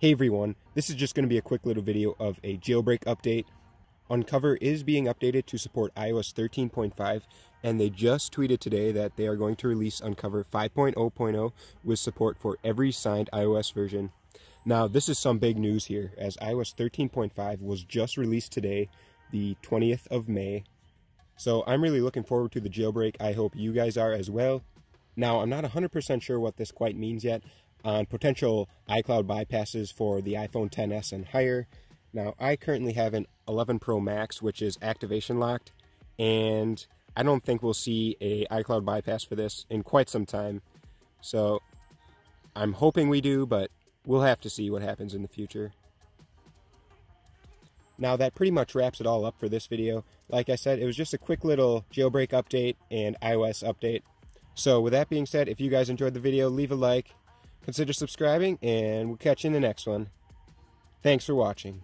Hey everyone, this is just going to be a quick little video of a jailbreak update. unc0ver is being updated to support iOS 13.5, and they just tweeted today that they are going to release unc0ver 5.0.0 with support for every signed iOS version. Now this is some big news here, as iOS 13.5 was just released today, the 20th of May. So I'm really looking forward to the jailbreak. I hope you guys are as well. Now I'm not 100% sure what this quite means yet on potential iCloud bypasses for the iPhone XS and higher. Now, I currently have an 11 Pro Max, which is activation locked, and I don't think we'll see a iCloud bypass for this in quite some time. So I'm hoping we do, but we'll have to see what happens in the future. Now that pretty much wraps it all up for this video. Like I said, it was just a quick little jailbreak update and iOS update. So with that being said, if you guys enjoyed the video, leave a like. Consider subscribing, and we'll catch you in the next one. Thanks for watching.